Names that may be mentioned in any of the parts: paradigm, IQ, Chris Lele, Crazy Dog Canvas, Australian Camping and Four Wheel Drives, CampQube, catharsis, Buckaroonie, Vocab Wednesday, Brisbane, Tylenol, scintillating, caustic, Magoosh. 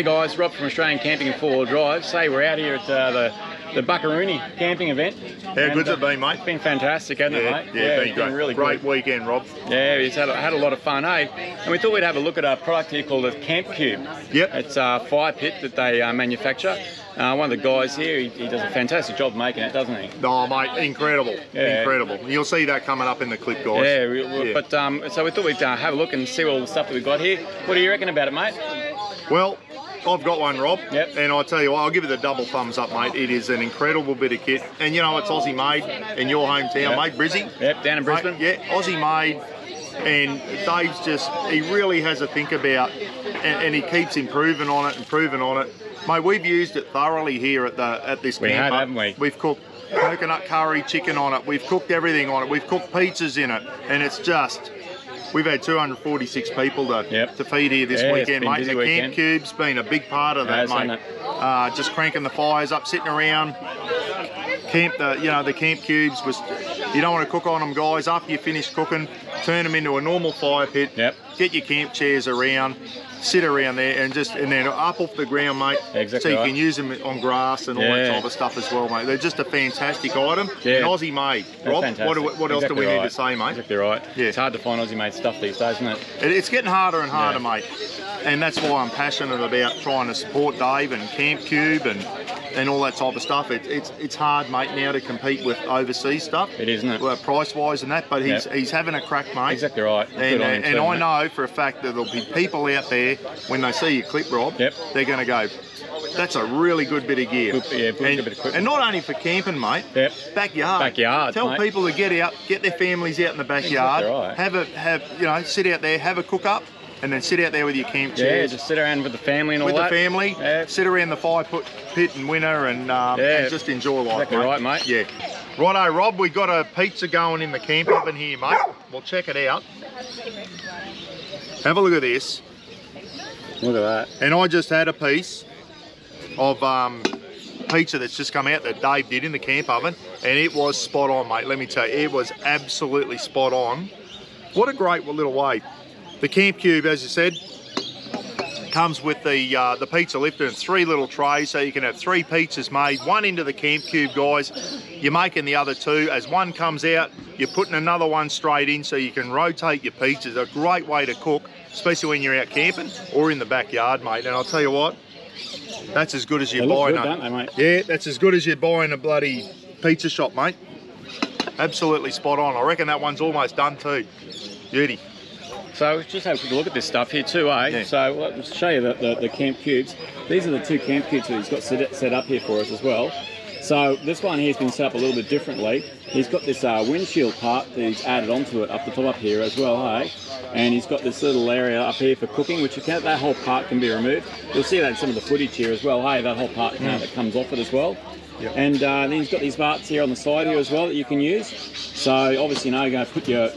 Hey guys, Rob from Australian Camping and 4-Wheel Drive. Say we're out here at the Buckaroonie camping event. How good's it been, mate? It's been fantastic, hasn't it, mate? Yeah, it's been really great. Great weekend, Rob. Yeah, we've had a lot of fun, eh? And we thought we'd have a look at a product here called a CampQube. Yep. It's a fire pit that they manufacture. One of the guys here, he does a fantastic job making it, doesn't he? Oh, mate, incredible. Yeah. Incredible. You'll see that coming up in the clip, guys. Yeah, so we thought we'd have a look and see all the stuff that we've got here. What do you reckon about it, mate? Well, I've got one, Rob, and I tell you what, I'll give it a double thumbs up, mate. It is an incredible bit of kit, and you know, it's Aussie made in your hometown, mate, Brizzy. Yep, down in Brisbane. Mate, yeah, Aussie made, and Dave's just, he really has a think about, and he keeps improving on it, Mate, we've used it thoroughly here at this camp. We have, haven't we? We've cooked coconut curry chicken on it, we've cooked everything on it, we've cooked pizzas in it, and it's just, we've had 246 people to feed here this weekend, mate. The CampQube's been a big part of that, mate. Just cranking the fires up, sitting around. The CampQubes was, you don't want to cook on them, guys. After you finish cooking, turn them into a normal fire pit. Yep. Get your camp chairs around, sit around there, and then up off the ground, mate. Exactly. So you can use them on grass and all that type of stuff as well, mate. They're just a fantastic item. Yeah. And Aussie made, Rob. What else do we need to say, mate? Exactly right. Yeah. It's hard to find Aussie made stuff these days, isn't it? It's getting harder and harder, mate. And that's why I'm passionate about trying to support Dave and CampQube and all that type of stuff. It's hard, mate, now to compete with overseas stuff. It is, isn't it? Price wise and that, but he's having a crack, mate. Exactly right. And I know for a fact that there'll be people out there when they see your clip, Rob. Yep. They're going to go, that's a really good bit of gear. Good bit of equipment. And not only for camping, mate. Yep. Backyard. Tell people to get out, get their families out in the backyard. Exactly right. Sit out there, have a cook up. And then sit out there with your camp chairs. Yeah, just sit around with the family and all that. With the family, sit around the fire pit in winter and just enjoy life, exactly right, mate. Yeah. Righto, Rob, we got a pizza going in the camp oven here, mate. We'll check it out. Have a look at this. Look at that. And I just had a piece of pizza that's just come out that Dave did in the camp oven, and it was spot on, mate. Let me tell you, it was absolutely spot on. What a great little way. The CampQube, as you said, comes with the pizza lifter and 3 little trays, so you can have 3 pizzas made, 1 into the CampQube, guys. You're making the other 2. As one comes out, you're putting another one straight in so you can rotate your pizzas. A great way to cook, especially when you're out camping or in the backyard, mate. And I'll tell you what, that's as good as you buy, don't they, mate? Yeah, that's as good as you buy in a bloody pizza shop, mate. Absolutely spot on. I reckon that one's almost done too. Beauty. So just have a quick look at this stuff here too, eh? Yeah. So we'll show you the CampQubes. These are the 2 CampQubes that he's got set up here for us as well. So this one here has been set up a little bit differently. He's got this windshield part that he's added onto it up the top up here as well, hey? And he's got this little area up here for cooking, which that whole part can be removed. You'll see that in some of the footage here as well, hey? That whole part that comes off it as well. Yep. And then he's got these parts here on the side here as well that you can use. So obviously, you're going to put your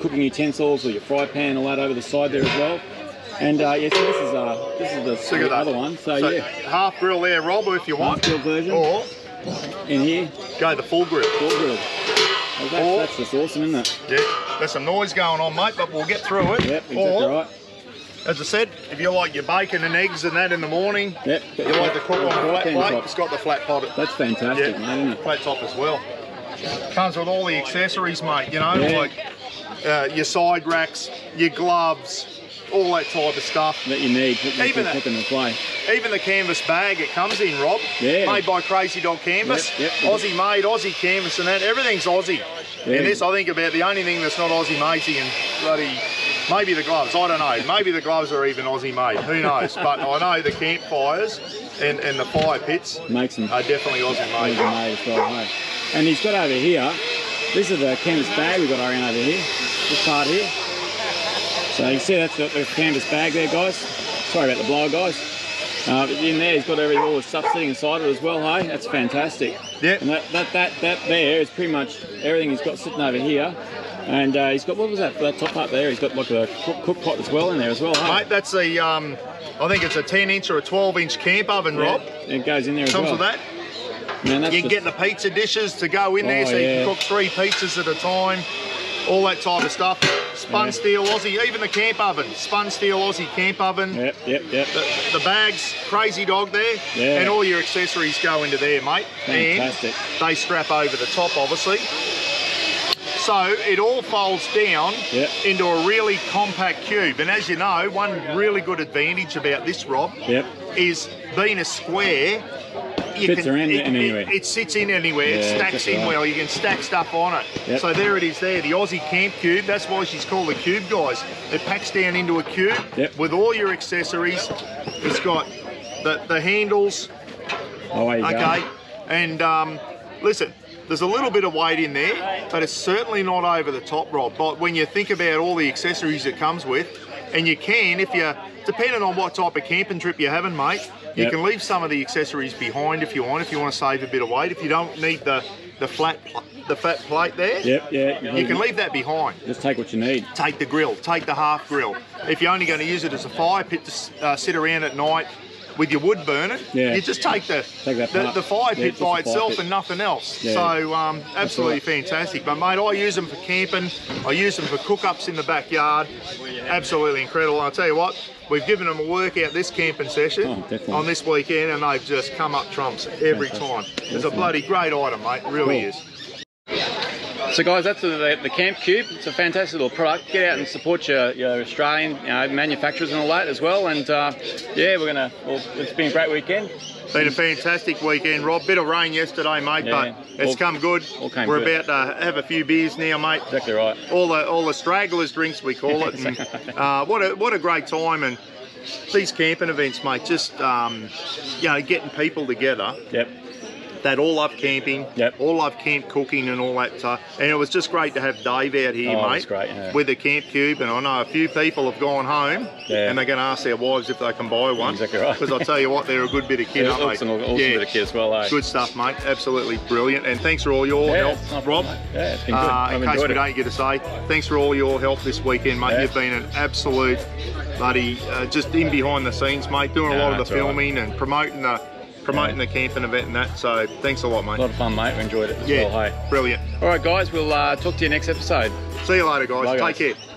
cooking utensils or your fry pan all that over the side there as well. And so this is the other one. So half grill there, Rob, if you want. Half grill version. Or in here. Go the full grill. Full grill. That's just awesome, isn't it? Yeah. There's some noise going on, mate, but we'll get through it. Yep. Exactly right. As I said, if you like your bacon and eggs and that in the morning, you like to cook on a flat plate, it's got the flat pot. That's fantastic, mate, isn't it? Flat top as well. Comes with all the accessories, mate, you know, like your side racks, your gloves, all that type of stuff. That you need, even the canvas bag it comes in, Rob, made by Crazy Dog Canvas. Yep. Aussie made, Aussie canvas and that, everything's Aussie. Yeah. And this, I think, about the only thing that's not Aussie made and bloody... Maybe the gloves, I don't know. Maybe the gloves are even Aussie made, who knows? But I know the campfires and the fire pits are definitely Aussie made. And he's got over here, this is the canvas bag we've got around over here, this part here. So you can see that's the canvas bag there, guys. Sorry about the blower, guys. But in there, he's got all the stuff sitting inside it as well, hey? That's fantastic. Yep. And that there is pretty much everything he's got sitting over here. And he's got, what was that top part there? He's got like a cook pot as well in there as well, hey? Mate, that's the, I think it's a 10-inch or a 12-inch camp oven, Rob. It goes in there as well. Comes with that. Man, you can get the pizza dishes to go in there, so you can cook 3 pizzas at a time. all that type of stuff. Spun steel Aussie, even the camp oven. Spun steel Aussie camp oven. Yep. The bags, Crazy Dog there. Yeah. And all your accessories go into there, mate. Fantastic. And they strap over the top, obviously. So it all folds down into a really compact cube. And as you know, one really good advantage about this, Rob, is being a square, it sits in anywhere, it stacks in well, you can stack stuff on it. So there it is there, the Aussie CampQube, that's why she's called the Cube, guys. It packs down into a cube with all your accessories. It's got the handles, okay, and listen, there's a little bit of weight in there, but it's certainly not over the top, Rob. But when you think about all the accessories it comes with, and you can, if you're, depending on what type of camping trip you're having, mate, you can leave some of the accessories behind if you want to save a bit of weight. If you don't need the flat plate there, you can leave that behind. Just take what you need. Take the grill, take the half grill. If you're only going to use it as a fire pit to sit around at night with your wood burning, you just take the fire pit by itself and nothing else. So absolutely fantastic. But mate, I use them for camping, I use them for cook-ups in the backyard. Absolutely incredible. And I'll tell you what, we've given them a workout this camping session on this weekend, and they've just come up trumps every time. It's a bloody great item, mate, it really is. So guys, that's the CampQube. It's a fantastic little product. Get out and support your Australian manufacturers and all that as well. And yeah, it's been a great weekend. Been a fantastic weekend, Rob. Bit of rain yesterday, mate, but it's come good. We're about to have a few beers now, mate. Exactly right. All the stragglers drinks, we call it. And, what a great time. And these camping events, mate, just you know, getting people together. That all love camping, all love camp cooking and all that stuff. And it was just great to have Dave out here, mate, with the CampQube. And I know a few people have gone home and they're going to ask their wives if they can buy one. Exactly right. Because I'll tell you what, they're a good bit of kit, aren't they? Awesome bit of kit as well, eh? Good stuff, mate. Absolutely brilliant. And thanks for all your help, Rob. Yeah, it's been good. In case we don't get to say, thanks for all your help this weekend, mate. You've been an absolute bloody, just in behind the scenes, mate, doing a lot of the filming and promoting the camping event and that, so thanks a lot, mate. A lot of fun, mate. We enjoyed it as well, hey. Brilliant. All right, guys, we'll talk to you next episode. See you later, guys. Bye, guys. Take care.